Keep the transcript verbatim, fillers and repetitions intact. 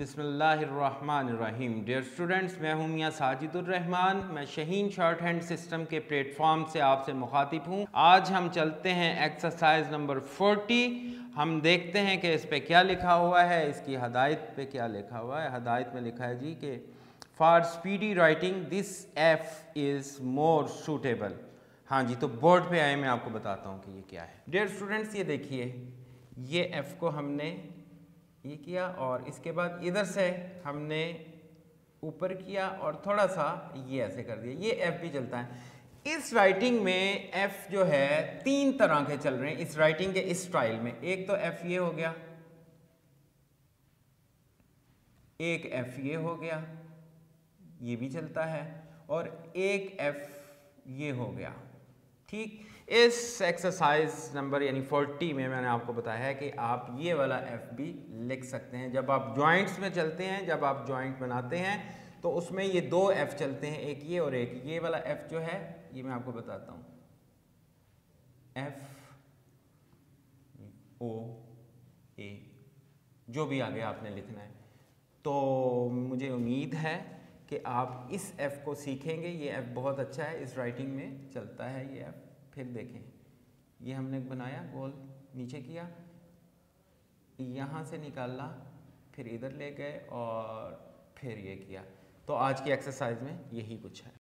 बिस्मिल्लाहिर्रहमानिर्रहीम। Dear students, मैं हूं मियां साजिद रहमान। मैं शहीन शॉर्ट हैंड सिस्टम के प्लेटफॉर्म से आपसे मुखातिब हूं। आज हम चलते हैं एक्सरसाइज नंबर चालीस। हम देखते हैं कि इस पे क्या लिखा हुआ है, इसकी हदायत पे क्या लिखा हुआ है। हदायत में लिखा है जी कि for speedy writing this F is more suitable. हाँ जी, तो बोर्ड पे आए, मैं आपको बताता हूँ कि ये क्या है। डियर स्टूडेंट्स, ये देखिए, ये एफ़ को हमने ये किया और इसके बाद इधर से हमने ऊपर किया और थोड़ा सा ये ऐसे कर दिया, ये एफ़ भी चलता है। इस राइटिंग में एफ़ जो है तीन तरह के चल रहे हैं इस राइटिंग के इस स्टाइल में। एक तो एफ़ ये हो गया, एक एफ़ ये हो गया, ये भी चलता है, और एक एफ़ ये हो गया। ठीक, इस एक्सरसाइज नंबर यानी चालीस में मैंने आपको बताया है कि आप ये वाला एफ़ भी लिख सकते हैं। जब आप जॉइंट्स में चलते हैं, जब आप जॉइंट बनाते हैं, तो उसमें ये दो एफ़ चलते हैं, एक ये और एक ये वाला एफ़ जो है, ये मैं आपको बताता हूँ, एफ ओ ए, जो भी आगे आपने लिखना है। तो मुझे उम्मीद है कि आप इस एफ़ को सीखेंगे। ये एफ़ बहुत अच्छा है, इस राइटिंग में चलता है ये एफ़। फिर देखें, ये हमने बनाया गोल, नीचे किया, यहाँ से निकाला, फिर इधर ले गए और फिर ये किया। तो आज की एक्सरसाइज में यही कुछ है।